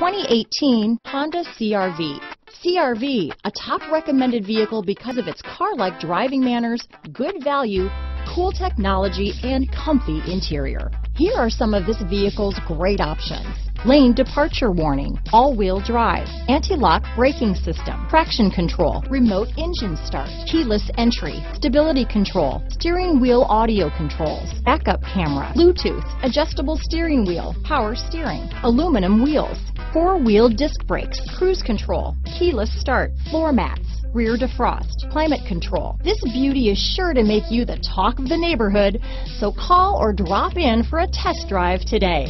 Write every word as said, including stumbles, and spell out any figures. twenty eighteen Honda C R V. C R V, a top recommended vehicle because of its car-like driving manners, good value, cool technology, and comfy interior. Here are some of this vehicle's great options: lane departure warning, all-wheel drive, anti-lock braking system, traction control, remote engine start, keyless entry, stability control, steering wheel audio controls, backup camera, Bluetooth, adjustable steering wheel, power steering, aluminum wheels, four-wheel disc brakes, cruise control, keyless start, floor mats, rear defrost, climate control. This beauty is sure to make you the talk of the neighborhood, so call or drop in for a test drive today.